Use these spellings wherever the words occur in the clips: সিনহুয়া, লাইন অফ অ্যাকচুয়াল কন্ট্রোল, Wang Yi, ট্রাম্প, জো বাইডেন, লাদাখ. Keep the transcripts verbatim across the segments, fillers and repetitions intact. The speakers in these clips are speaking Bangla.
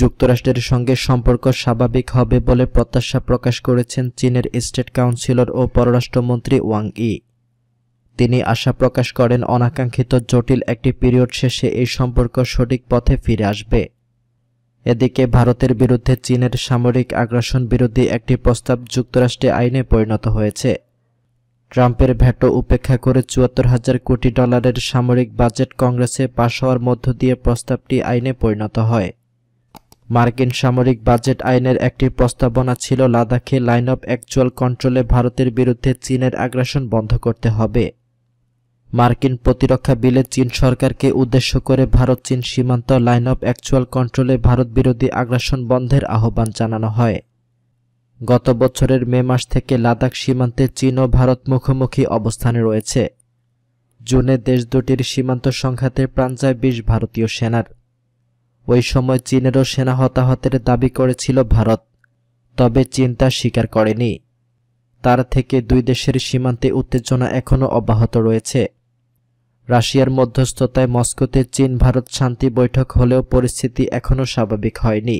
যুক্তরাষ্ট্রের সঙ্গে সম্পর্ক স্বাভাবিক হবে বলে প্রত্যাশা প্রকাশ করেছেন চীনের স্টেট কাউন্সিলর ও পররাষ্ট্রমন্ত্রী ওয়াং ই। তিনি আশা প্রকাশ করেন অনাকাঙ্ক্ষিত জটিল একটি পিরিয়ড শেষে এই সম্পর্ক সঠিক পথে ফিরে আসবে। এদিকে ভারতের বিরুদ্ধে চীনের সামরিক আগ্রাসন বিরোধী একটি প্রস্তাব যুক্তরাষ্ট্রে আইনে পরিণত হয়েছে। ট্রাম্পের ভেটো উপেক্ষা করে চুয়াত্তর হাজার কোটি ডলারের সামরিক বাজেট কংগ্রেসে পাশ হওয়ার মধ্য দিয়ে প্রস্তাবটি আইনে পরিণত হয়। মার্কিন সামরিক বাজেট আইনের একটি প্রস্তাবনা ছিল লাদাখে লাইন অফ অ্যাকচুয়াল কন্ট্রোলে ভারতের বিরুদ্ধে চীনের আগ্রাসন বন্ধ করতে হবে। মার্কিন প্রতিরক্ষা বিলে চীন সরকারকে উদ্দেশ্য করে ভারত চীন সীমান্ত লাইন অফ অ্যাকচুয়াল কন্ট্রোলে ভারত বিরোধী আগ্রাসন বন্ধের আহ্বান জানানো হয়। গত বছরের মে মাস থেকে লাদাখ সীমান্তে চীন ও ভারত মুখোমুখি অবস্থানে রয়েছে। জুনে দেশ দুটির সীমান্ত সংঘাতে প্রাণ যায় বিশ ভারতীয় সেনার। ওই সময় চীনেরও সেনা হতাহতের দাবি করেছিল ভারত, তবে চীন তা স্বীকার করেনি। তার থেকে দুই দেশের সীমান্তে উত্তেজনা এখনও অব্যাহত রয়েছে। রাশিয়ার মধ্যস্থতায় মস্কোতে চীন ভারত শান্তি বৈঠক হলেও পরিস্থিতি এখনও স্বাভাবিক হয়নি।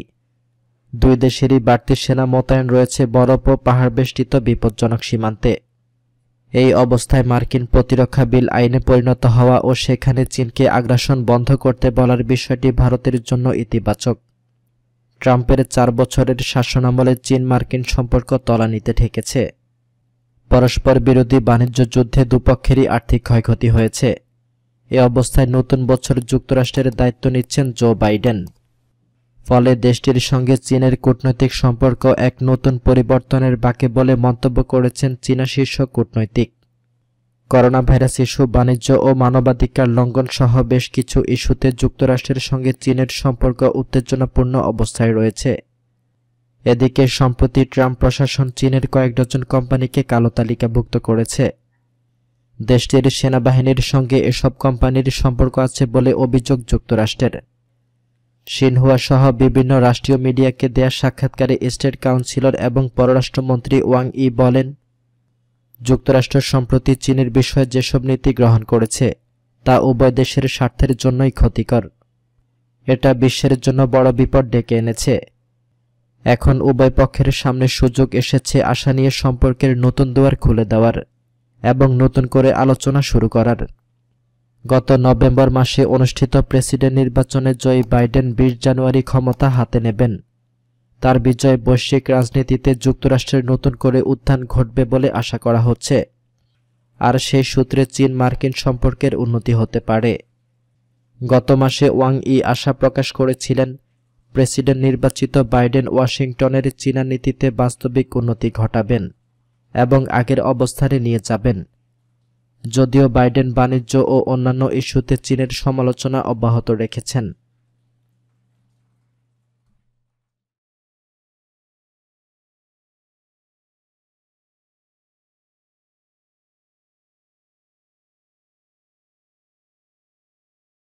দুই দেশেরই বাড়তি সেনা মোতায়েন রয়েছে বরফ ও পাহাড়বেষ্টিত বিপজ্জনক সীমান্তে। এই অবস্থায় মার্কিন প্রতিরক্ষা বিল আইনে পরিণত হওয়া ও সেখানে চীনকে আগ্রাসন বন্ধ করতে বলার বিষয়টি ভারতের জন্য ইতিবাচক। ট্রাম্পের চার বছরের শাসনামলে চীন মার্কিন সম্পর্ক তলানিতে ঠেকেছে। পরস্পর বিরোধী বাণিজ্য যুদ্ধে দুপক্ষেরই আর্থিক ক্ষয়ক্ষতি হয়েছে। এ অবস্থায় নতুন বছর যুক্তরাষ্ট্রের দায়িত্ব নিচ্ছেন জো বাইডেন। ফলে দেশটির সঙ্গে চীনের কূটনৈতিক সম্পর্ক এক নতুন পরিবর্তনের বাঁকে বলে মন্তব্য করেছেন চীনা শীর্ষ কূটনৈতিক। করোনা ভাইরাস ইস্যু, বাণিজ্য ও মানবাধিকার লঙ্ঘন সহ বেশ কিছু ইস্যুতে যুক্তরাষ্ট্রের সঙ্গে চীনের সম্পর্ক উত্তেজনাপূর্ণ অবস্থায় রয়েছে। এদিকে সম্প্রতি ট্রাম্প প্রশাসন চীনের কয়েক ডজন কোম্পানিকে কালো তালিকাভুক্ত করেছে। দেশটির সেনাবাহিনীর সঙ্গে এসব কোম্পানির সম্পর্ক আছে বলে অভিযোগ যুক্তরাষ্ট্রের। সিনহুয়া সহ বিভিন্ন রাষ্ট্রীয় মিডিয়াকে দেয়া সাক্ষাৎকারে স্টেট কাউন্সিলর এবং পররাষ্ট্রমন্ত্রী ওয়াং ই বলেন, যুক্তরাষ্ট্র সম্প্রতি চীনের বিষয়ে যেসব নীতি গ্রহণ করেছে তা উভয় দেশের স্বার্থের জন্যই ক্ষতিকর। এটা বিশ্বের জন্য বড় বিপদ ডেকে এনেছে। এখন উভয় পক্ষের সামনে সুযোগ এসেছে আশা নিয়ে সম্পর্কের নতুন দুয়ার খুলে দেওয়ার এবং নতুন করে আলোচনা শুরু করার। গত নভেম্বর মাসে অনুষ্ঠিত প্রেসিডেন্ট নির্বাচনে জয়ী বাইডেন বিশ জানুয়ারি ক্ষমতা হাতে নেবেন। তার বিজয় বৈশ্বিক রাজনীতিতে যুক্তরাষ্ট্রের নতুন করে উত্থান ঘটবে বলে আশা করা হচ্ছে, আর সেই সূত্রে চীন মার্কিন সম্পর্কের উন্নতি হতে পারে। গত মাসে ওয়াং ই আশা প্রকাশ করেছিলেন প্রেসিডেন্ট নির্বাচিত বাইডেন ওয়াশিংটনের চীনা নীতিতে বাস্তবিক উন্নতি ঘটাবেন এবং আগের অবস্থানে নিয়ে যাবেন। যদিও বাইডেন বাণিজ্য ও অন্যান্য ইস্যুতে চীনের সমালোচনা অব্যাহত রেখেছেন।